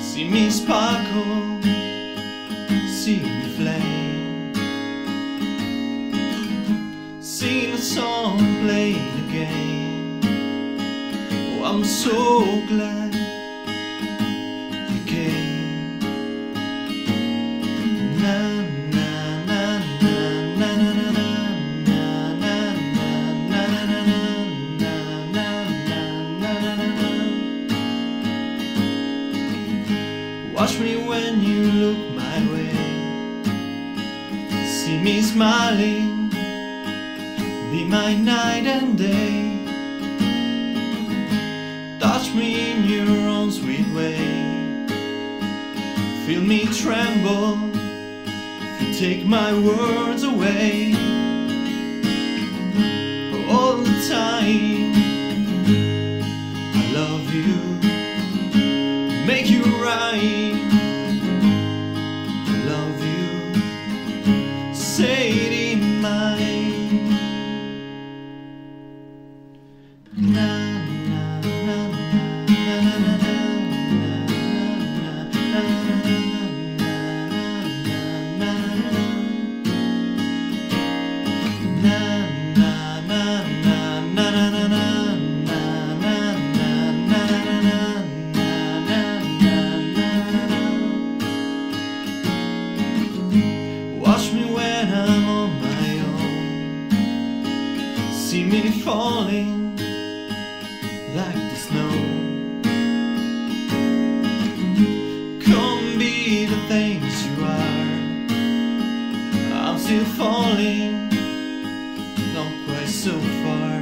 See me sparkle, see me flame, sing the song, play the game. Oh, I'm so glad you came. Na na na na na na na na na na na na. Watch me when you look my way, see me smiling, be my night and day. Touch me in your own sweet way, feel me tremble, if you take my words away. All the time I love you, make you right. I love you, say it in mine. Na na na na na na na na na na na na. Watch me when I'm on my own, see me falling like the snow. Come be the things you are, I'm still falling, not quite so far.